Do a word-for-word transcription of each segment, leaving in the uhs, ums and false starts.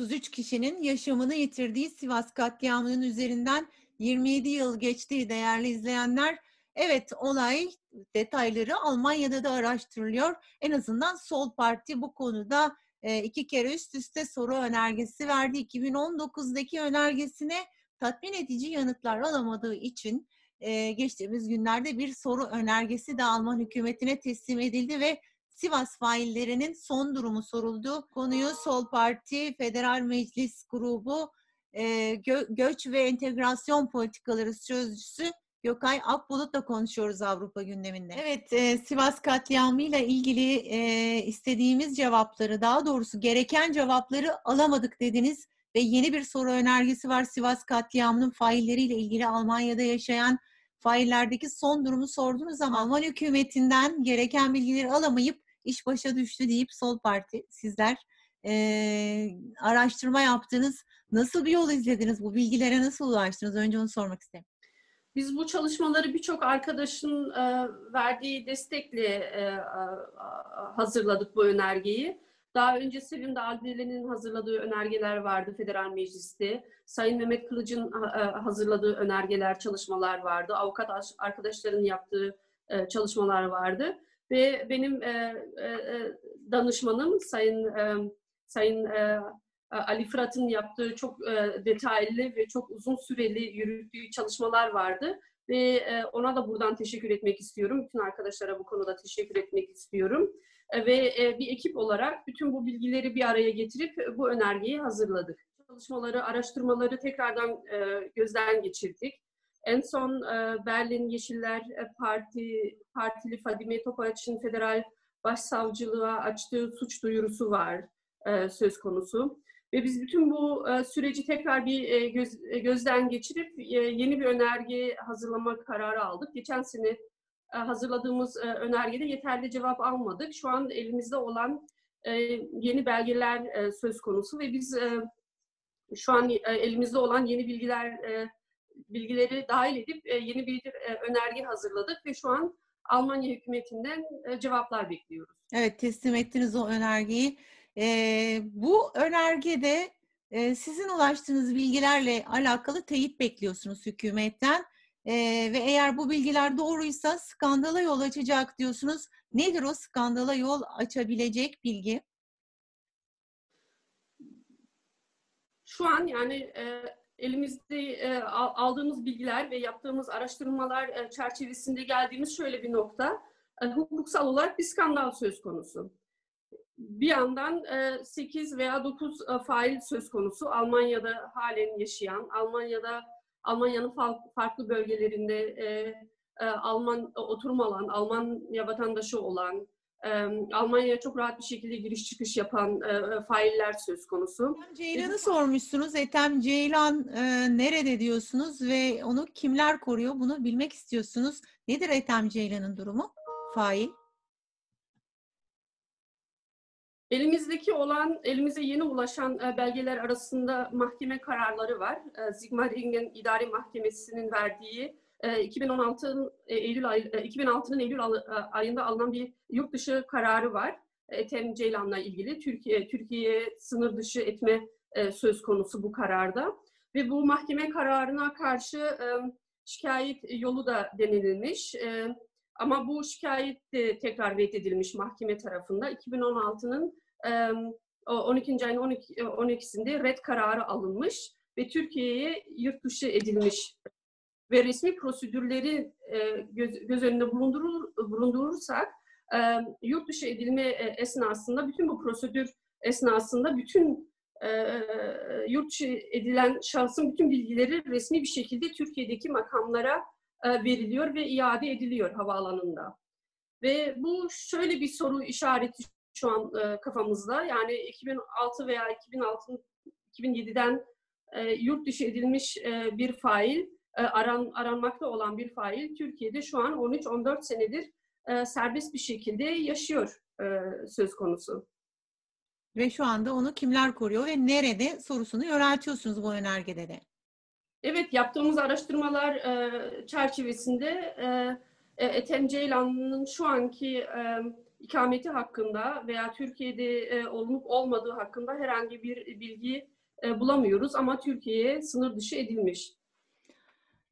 otuz üç kişinin yaşamını yitirdiği Sivas katliamının üzerinden yirmi yedi yıl geçtiği değerli izleyenler. Evet, olay detayları Almanya'da da araştırılıyor. En azından Sol Parti bu konuda iki kere üst üste soru önergesi verdi. iki bin on dokuz'daki önergesine tatmin edici yanıtlar alamadığı için geçtiğimiz günlerde bir soru önergesi de Alman hükümetine teslim edildi ve Sivas faillerinin son durumu soruldu. Konuyu Sol Parti Federal Meclis Grubu Gö- Göç ve Entegrasyon Politikaları Sözcüsü Gökay Akbulut'la konuşuyoruz Avrupa gündeminde. Evet, e, Sivas katliamıyla ilgili e, istediğimiz cevapları, daha doğrusu gereken cevapları alamadık dediniz ve yeni bir soru önergesi var. Sivas katliamının failleriyle ilgili Almanya'da yaşayan faillerdeki son durumu sordunuz ama Alman hükümetinden gereken bilgileri alamayıp iş başa düştü deyip Sol Parti, sizler e, araştırma yaptınız. Nasıl bir yol izlediniz? Bu bilgilere nasıl ulaştınız? Önce onu sormak isterim. Biz bu çalışmaları birçok arkadaşın verdiği destekle hazırladık bu önergeyi. Daha önce Selim Dağdelen'in hazırladığı önergeler vardı Federal Meclis'te. Sayın Mehmet Kılıç'ın hazırladığı önergeler, çalışmalar vardı. Avukat arkadaşların yaptığı çalışmalar vardı. Ve benim danışmanım Sayın Sayın Ali Fırat'ın yaptığı çok detaylı ve çok uzun süreli yürüttüğü çalışmalar vardı ve ona da buradan teşekkür etmek istiyorum. Bütün arkadaşlara bu konuda teşekkür etmek istiyorum ve bir ekip olarak bütün bu bilgileri bir araya getirip bu önergeyi hazırladık. Çalışmaları, araştırmaları tekrardan gözden geçirdik. En son Berlin Yeşiller Parti partili Fadime Topaç'ın Federal Başsavcılığa açtığı suç duyurusu var söz konusu. Ve biz bütün bu süreci tekrar bir göz, gözden geçirip yeni bir önerge hazırlamak kararı aldık. Geçen sene hazırladığımız önergede yeterli cevap almadık. Şu an elimizde olan yeni belgeler söz konusu ve biz şu an elimizde olan yeni bilgiler bilgileri dahil edip yeni bir önerge hazırladık ve şu an Almanya hükümetinden cevaplar bekliyoruz. Evet, teslim ettiniz o önergeyi. Ee, bu önergede e, sizin ulaştığınız bilgilerle alakalı teyit bekliyorsunuz hükümetten e, ve eğer bu bilgiler doğruysa skandala yol açacak diyorsunuz. Nedir o skandala yol açabilecek bilgi? Şu an yani e, elimizde e, aldığımız bilgiler ve yaptığımız araştırmalar e, çerçevesinde geldiğimiz şöyle bir nokta. E, hukuksal olarak bir skandal söz konusu. Bir yandan sekiz veya dokuz fail söz konusu. Almanya'da halen yaşayan, Almanya'da Almanya'nın farklı bölgelerinde Alman oturum alan, Almanya vatandaşı olan, Almanya'ya çok rahat bir şekilde giriş çıkış yapan failler söz konusu. Ceylan'ı sormuşsunuz. Ethem Ceylan nerede diyorsunuz ve onu kimler koruyor? Bunu bilmek istiyorsunuz. Nedir Ethem Ceylan'ın durumu? Fail. Elimizdeki olan, elimize yeni ulaşan belgeler arasında mahkeme kararları var. Sigmaringen İdari Mahkemesi'nin verdiği iki bin on altı'nın Eylül, Eylül ayında alınan bir yurt dışı kararı var. Ethem Ceylan'la ilgili Türkiye Türkiye sınır dışı etme söz konusu bu kararda. Ve bu mahkeme kararına karşı şikayet yolu da denilmiş. Ama bu şikayet de tekrar reddedilmiş mahkeme tarafında. iki bin on altı'nın on ikinci ayın on ikisinde red kararı alınmış ve Türkiye'ye yurt dışı edilmiş. Ve resmi prosedürleri göz önünde bulundurursak, yurt dışı edilme esnasında, bütün bu prosedür esnasında bütün yurt dışı edilen şahsın bütün bilgileri resmi bir şekilde Türkiye'deki makamlara veriliyor ve iade ediliyor havaalanında. Ve bu şöyle bir soru işareti şu an e, kafamızda. Yani iki bin altı veya iki bin altı, iki bin yedi'den e, yurt dışı edilmiş e, bir fail, e, aran, aranmakta olan bir fail Türkiye'de şu an on üç on dört senedir e, serbest bir şekilde yaşıyor e, söz konusu. Ve şu anda onu kimler koruyor ve nerede sorusunu yöneltiyorsunuz bu önergede de. Evet, yaptığımız araştırmalar e, çerçevesinde e, Ethem Ceylan'ın şu anki e, ikameti hakkında veya Türkiye'de olunup olmadığı hakkında herhangi bir bilgi bulamıyoruz ama Türkiye'ye sınır dışı edilmiş.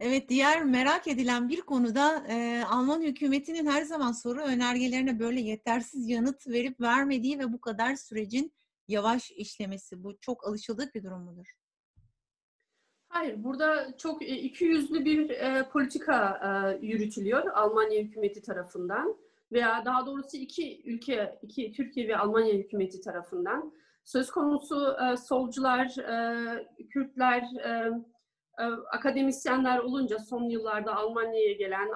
Evet, diğer merak edilen bir konuda e, Alman hükümetinin her zaman soru önergelerine böyle yetersiz yanıt verip vermediği ve bu kadar sürecin yavaş işlemesi. Bu çok alışıldık bir durum mudur? Hayır, burada çok ikiyüzlü bir e, politika e, yürütülüyor Almanya hükümeti tarafından veya daha doğrusu iki ülke, iki Türkiye ve Almanya hükümeti tarafından. Söz konusu e, solcular, e, Kürtler, e, akademisyenler olunca son yıllarda Almanya'ya gelen,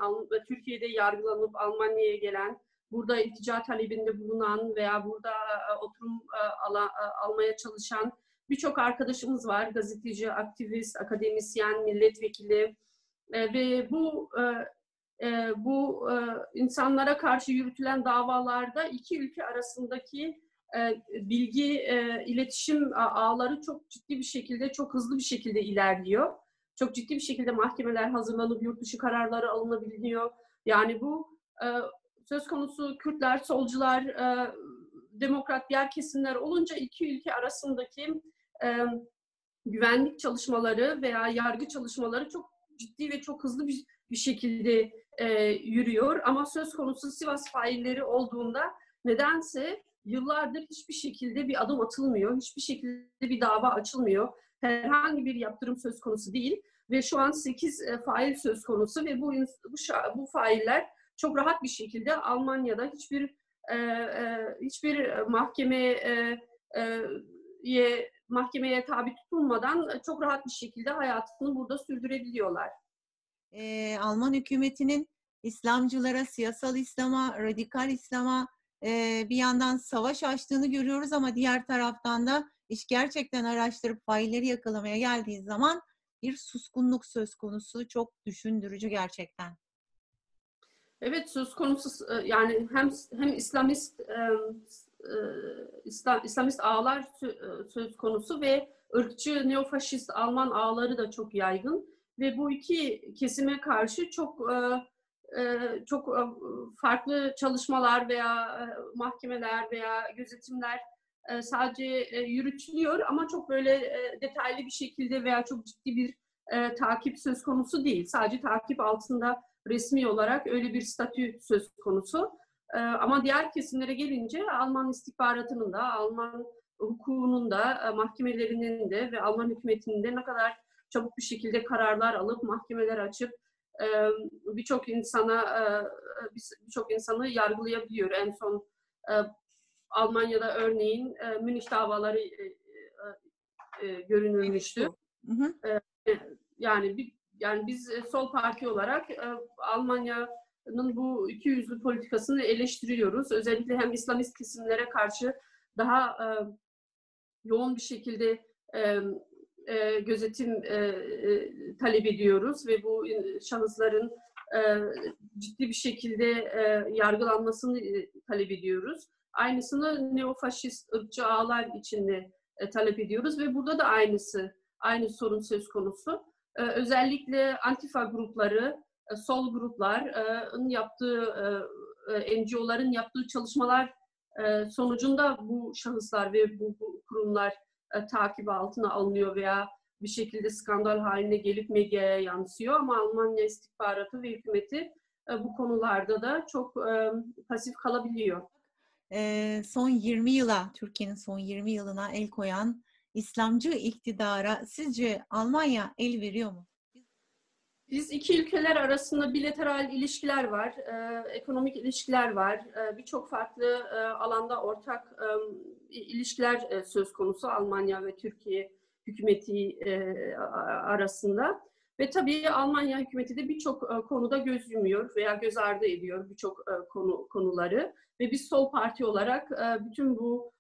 Türkiye'de yargılanıp Almanya'ya gelen, burada iltica talebinde bulunan veya burada oturum almaya çalışan birçok arkadaşımız var. Gazeteci, aktivist, akademisyen, milletvekili ve bu bu insanlara karşı yürütülen davalarda iki ülke arasındaki bilgi, iletişim ağları çok ciddi bir şekilde, çok hızlı bir şekilde ilerliyor. Çok ciddi bir şekilde mahkemeler hazırlanıp yurt dışı kararları alınabiliyor. Yani bu söz konusu Kürtler, solcular, demokrat diğer kesimler olunca iki ülke arasındaki güvenlik çalışmaları veya yargı çalışmaları çok ciddi ve çok hızlı bir şekilde yürüyor. Ama söz konusu Sivas failleri olduğunda nedense yıllardır hiçbir şekilde bir adım atılmıyor, hiçbir şekilde bir dava açılmıyor. Herhangi bir yaptırım söz konusu değil ve şu an sekiz fail söz konusu ve bu bu, bu failler çok rahat bir şekilde Almanya'da hiçbir e, e, hiçbir mahkemeye e, e, mahkemeye tabi tutulmadan çok rahat bir şekilde hayatını burada sürdürebiliyorlar. E, Alman hükümetinin İslamcılara, siyasal İslam'a, radikal İslam'a e, bir yandan savaş açtığını görüyoruz ama diğer taraftan da İş gerçekten araştırıp failleri yakalamaya geldiği zaman bir suskunluk söz konusu. Çok düşündürücü gerçekten. Evet, söz konusu yani hem hem İslamist İslamist ağlar söz konusu ve ırkçı neofaşist Alman ağları da çok yaygın ve bu iki kesime karşı çok çok farklı çalışmalar veya mahkemeler veya gözetimler sadece yürütülüyor ama çok böyle detaylı bir şekilde veya çok ciddi bir takip söz konusu değil. Sadece takip altında resmi olarak öyle bir statü söz konusu. Ama diğer kesimlere gelince Alman istihbaratının da, Alman hukukunun da, mahkemelerinin de ve Alman hükümetinin de ne kadar çabuk bir şekilde kararlar alıp mahkemeler açıp birçok insana birçok insanı yargılayabiliyor. En son Almanya'da örneğin e, Münih davaları e, e, görünülmüştü. Hı hı. E, yani bir, yani biz e, Sol Parti olarak e, Almanya'nın bu ikiyüzlü politikasını eleştiriyoruz. Özellikle hem İslamist kesimlere karşı daha e, yoğun bir şekilde e, e, gözetim e, e, talep ediyoruz ve bu şahısların e, ciddi bir şekilde e, yargılanmasını e, talep ediyoruz. Aynısını neofaşist ırkçı ağlar içinde e, talep ediyoruz ve burada da aynısı, aynı sorun söz konusu. E, özellikle Antifa grupları, e, sol grupların e, yaptığı, e, N G O'ların yaptığı çalışmalar e, sonucunda bu şahıslar ve bu, bu kurumlar e, takip altına alınıyor veya bir şekilde skandal haline gelip medyaya yansıyor ama Almanya istihbaratı ve hükümeti e, bu konularda da çok e, pasif kalabiliyor. Son yirmi yıla, Türkiye'nin son yirmi yılına el koyan İslamcı iktidara sizce Almanya el veriyor mu? Biz iki ülkeler arasında bilateral ilişkiler var, ekonomik ilişkiler var, birçok farklı alanda ortak ilişkiler söz konusu Almanya ve Türkiye hükümeti arasında. Ve tabii Almanya hükümeti de birçok konuda göz yumuyor veya göz ardı ediyor birçok konu konuları. Ve biz Sol Parti olarak bütün bu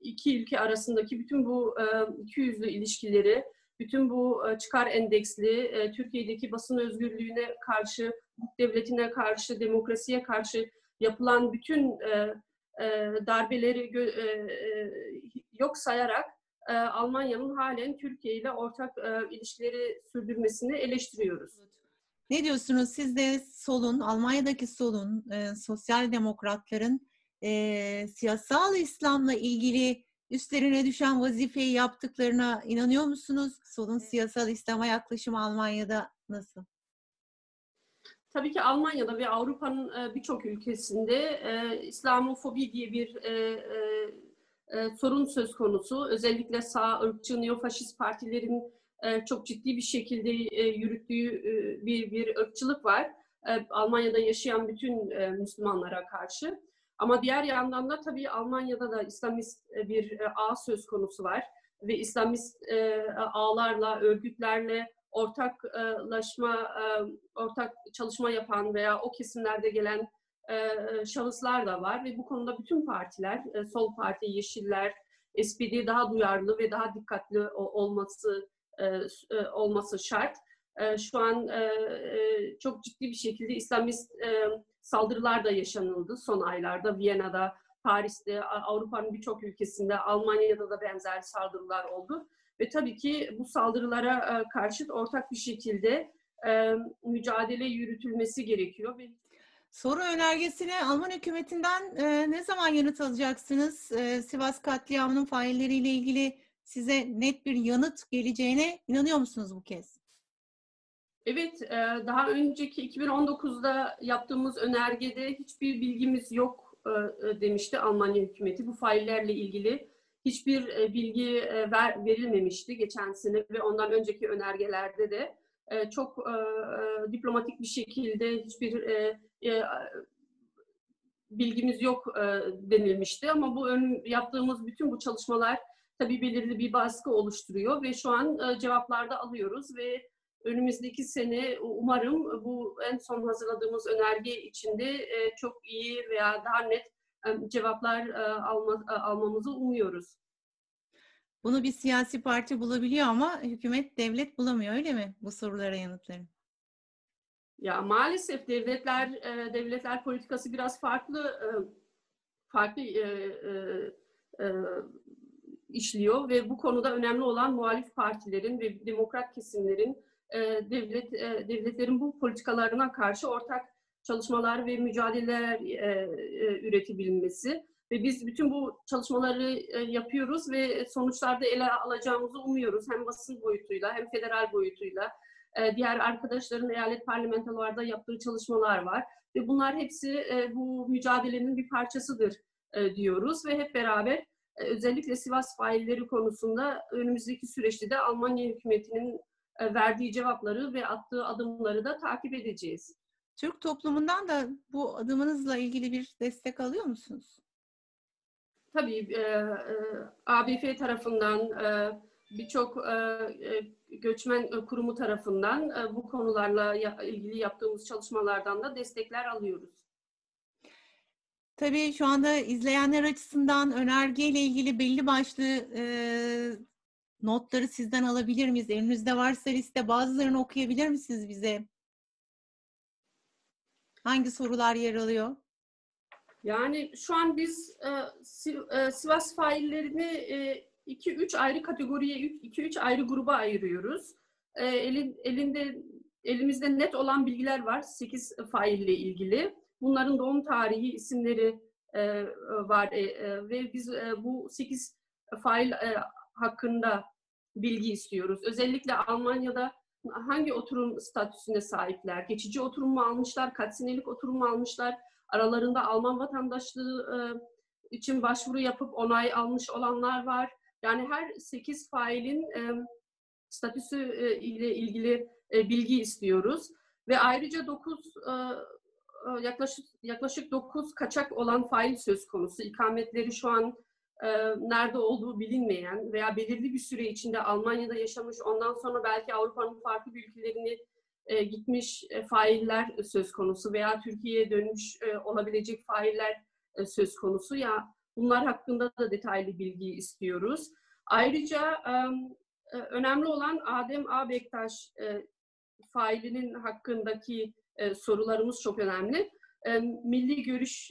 iki ülke arasındaki bütün bu ikiyüzlü ilişkileri, bütün bu çıkar endeksli, Türkiye'deki basın özgürlüğüne karşı, hukuk devletine karşı, demokrasiye karşı yapılan bütün darbeleri yok sayarak Almanya'nın halen Türkiye ile ortak ilişkileri sürdürmesini eleştiriyoruz. Ne diyorsunuz? Siz de solun, Almanya'daki solun, sosyal demokratların e, siyasal İslam'la ilgili üstlerine düşen vazifeyi yaptıklarına inanıyor musunuz? Sol'un siyasal İslam'a yaklaşımı Almanya'da nasıl? Tabii ki Almanya'da ve Avrupa'nın birçok ülkesinde e, İslamofobi diye bir e, e, sorun söz konusu. Özellikle sağ, ırkçı, neofaşist partilerin e, çok ciddi bir şekilde e, yürüttüğü e, bir, bir ırkçılık var. E, Almanya'da yaşayan bütün e, Müslümanlara karşı. Ama diğer yandan da tabii Almanya'da da İslamist bir ağ söz konusu var. Ve İslamist ağlarla, örgütlerle ortaklaşma, ortak çalışma yapan veya o kesimlerde gelen şahıslar da var. Ve bu konuda bütün partiler, Sol Parti, Yeşiller, S P D daha duyarlı ve daha dikkatli olması olması şart. Şu an çok ciddi bir şekilde İslamist saldırılar da yaşanıldı son aylarda. Viyana'da, Paris'te, Avrupa'nın birçok ülkesinde, Almanya'da da benzer saldırılar oldu. Ve tabii ki bu saldırılara karşı ortak bir şekilde mücadele yürütülmesi gerekiyor. Soru önergesine Alman hükümetinden ne zaman yanıt alacaksınız? Sivas katliamının failleriyle ilgili size net bir yanıt geleceğine inanıyor musunuz bu kez? Evet, daha önceki iki bin on dokuzda yaptığımız önergede hiçbir bilgimiz yok demişti Almanya hükümeti. Bu faillerle ilgili hiçbir bilgi verilmemişti geçen sene ve ondan önceki önergelerde de çok diplomatik bir şekilde hiçbir bilgimiz yok denilmişti. Ama bu yaptığımız bütün bu çalışmalar tabii belirli bir baskı oluşturuyor ve şu an cevaplarda alıyoruz ve önümüzdeki sene umarım bu en son hazırladığımız önerge içinde çok iyi veya daha net cevaplar alma, almamızı umuyoruz. Bunu bir siyasi parti bulabiliyor ama hükümet, devlet bulamıyor, öyle mi bu sorulara yanıtları? Ya maalesef devletler devletler politikası biraz farklı farklı işliyor ve bu konuda önemli olan muhalif partilerin ve demokrat kesimlerin Devlet, devletlerin bu politikalarına karşı ortak çalışmalar ve mücadeleler üretebilmesi ve biz bütün bu çalışmaları yapıyoruz ve sonuçlarda ele alacağımızı umuyoruz. Hem basın boyutuyla hem federal boyutuyla diğer arkadaşların eyalet parlamentolarda yaptığı çalışmalar var ve bunlar hepsi bu mücadelenin bir parçasıdır diyoruz ve hep beraber özellikle Sivas failleri konusunda önümüzdeki süreçte de Almanya hükümetinin verdiği cevapları ve attığı adımları da takip edeceğiz. Türk toplumundan da bu adımınızla ilgili bir destek alıyor musunuz? Tabii e, e, A B F tarafından, e, birçok e, göçmen kurumu tarafından e, bu konularla ya, ilgili yaptığımız çalışmalardan da destekler alıyoruz. Tabii şu anda izleyenler açısından önergeyle ilgili belli başlı e, notları sizden alabilir miyiz? Elinizde varsa liste, bazılarını okuyabilir misiniz bize? Hangi sorular yer alıyor? Yani şu an biz e, Sivas faillerini iki üç e, ayrı kategoriye, iki üç ayrı gruba ayırıyoruz. E, elin, elinde elimizde net olan bilgiler var sekiz faille ilgili. Bunların doğum tarihi, isimleri e, var e, e, ve biz e, bu sekiz fail e, hakkında bilgi istiyoruz. Özellikle Almanya'da hangi oturum statüsüne sahipler, geçici oturum mu almışlar, kaç senelik oturum mu almışlar, aralarında Alman vatandaşlığı için başvuru yapıp onay almış olanlar var. Yani her sekiz failin statüsü ile ilgili bilgi istiyoruz. Ve ayrıca dokuz yaklaşık yaklaşık dokuz kaçak olan fail söz konusu. İkametleri şu an nerede olduğu bilinmeyen veya belirli bir süre içinde Almanya'da yaşamış, ondan sonra belki Avrupa'nın farklı ülkelerine gitmiş failler söz konusu veya Türkiye'ye dönmüş olabilecek failler söz konusu. Ya bunlar hakkında da detaylı bilgi istiyoruz. Ayrıca önemli olan Adem A. Bektaş failinin hakkındaki sorularımız çok önemli. Milli görüş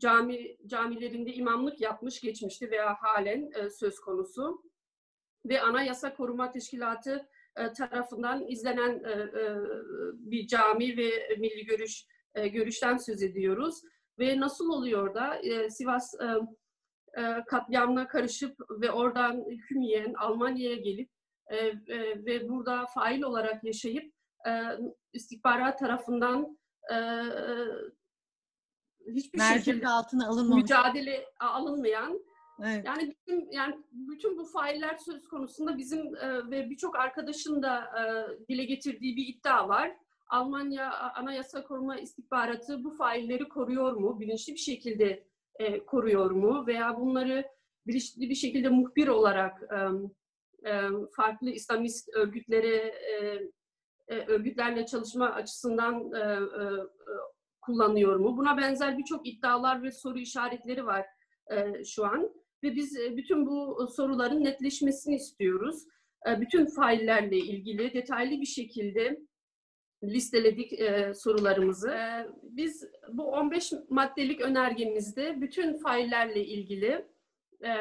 Cami, camilerinde imamlık yapmış geçmişti veya halen e, söz konusu ve Anayasa Koruma Teşkilatı e, tarafından izlenen e, e, bir cami ve milli görüş e, görüşten söz ediyoruz. Ve nasıl oluyor da e, Sivas e, e, katliamına karışıp ve oradan hüküm yiyen Almanya'ya gelip e, e, ve burada fail olarak yaşayıp e, istihbarat tarafından e, hiçbir Mercek şekilde altına alınmamış, mücadele alınmayan, evet. yani bütün yani bütün bu failler söz konusunda bizim e, ve birçok arkadaşın da e, dile getirdiği bir iddia var. Almanya Anayasa Koruma İstihbaratı bu failleri koruyor mu? Bilinçli bir şekilde e, koruyor mu? Veya bunları bilinçli bir şekilde muhbir olarak e, e, farklı İslamist örgütlere e, e, örgütlerle çalışma açısından e, e, kullanıyor mu? Buna benzer birçok iddialar ve soru işaretleri var e, şu an. Ve biz e, bütün bu soruların netleşmesini istiyoruz. E, bütün faillerle ilgili detaylı bir şekilde listeledik e, sorularımızı. E, biz bu on beş maddelik önergemizde bütün faillerle ilgili e,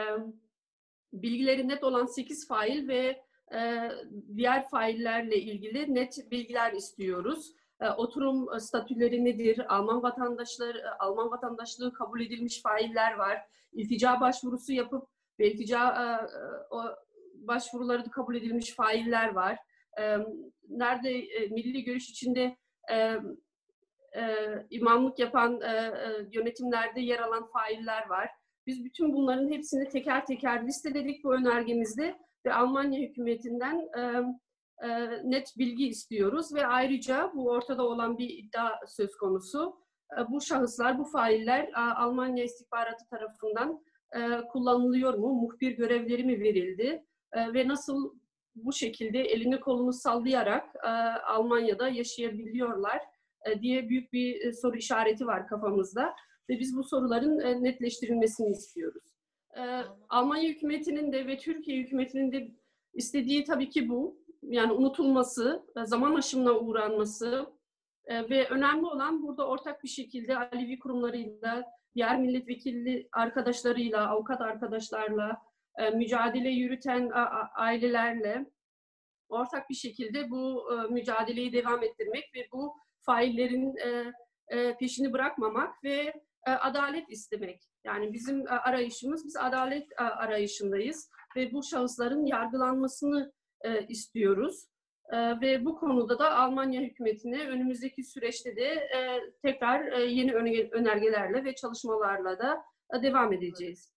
bilgileri net olan sekiz fail ve e, diğer faillerle ilgili net bilgiler istiyoruz. E, oturum statüleri nedir? Alman vatandaşları, Alman vatandaşlığı kabul edilmiş failler var. İltica başvurusu yapıp ve iltica e, o başvuruları da kabul edilmiş failler var. Nerede milli görüş içinde e, e, imamlık yapan e, e, yönetimlerde yer alan failler var. Biz bütün bunların hepsini teker teker listeledik bu önergemizde ve Almanya hükümetinden e, e, net bilgi istiyoruz ve ayrıca bu ortada olan bir iddia söz konusu. E, bu şahıslar, bu failler a, Almanya istihbaratı tarafından e, kullanılıyor mu? Muhbir görevleri mi verildi? E, ve nasıl bu şekilde elini kolunu sallayarak e, Almanya'da yaşayabiliyorlar e, diye büyük bir e, soru işareti var kafamızda. Ve biz bu soruların e, netleştirilmesini istiyoruz. E, Almanya hükümetinin de ve Türkiye hükümetinin de istediği tabii ki bu. Yani unutulması, zaman aşımına uğranması e, ve önemli olan burada ortak bir şekilde Alevi kurumlarıyla, diğer milletvekili arkadaşlarıyla, avukat arkadaşlarla, mücadele yürüten ailelerle ortak bir şekilde bu mücadeleyi devam ettirmek ve bu faillerin peşini bırakmamak ve adalet istemek. Yani bizim arayışımız, biz adalet arayışındayız ve bu şahısların yargılanmasını istiyoruz. Ve bu konuda da Almanya hükümetine önümüzdeki süreçte de tekrar yeni önergelerle ve çalışmalarla da devam edeceğiz.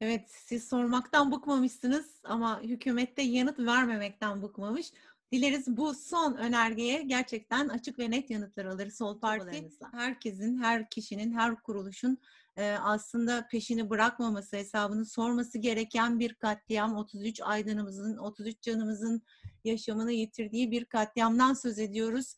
Evet, siz sormaktan bıkmamışsınız ama hükümette yanıt vermemekten bıkmamış. Dileriz bu son önergeye gerçekten açık ve net yanıtlar alır Sol Parti. Herkesin, her kişinin, her kuruluşun aslında peşini bırakmaması, hesabını sorması gereken bir katliam, otuz üç aydınımızın, otuz üç canımızın yaşamını yitirdiği bir katliamdan söz ediyoruz.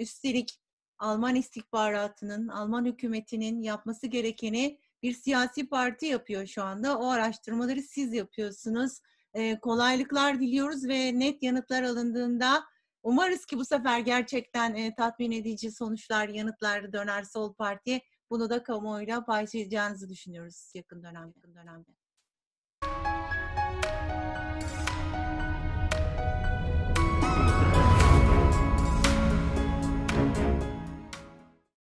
Üstelik Alman istihbaratının, Alman hükümetinin yapması gerekeni bir siyasi parti yapıyor şu anda. O araştırmaları siz yapıyorsunuz. Ee, kolaylıklar diliyoruz ve net yanıtlar alındığında umarız ki bu sefer gerçekten e, tatmin edici sonuçlar, yanıtlar döner Sol Parti'ye. Bunu da kamuoyuyla paylaşacağınızı düşünüyoruz yakın dönem, yakın dönemde.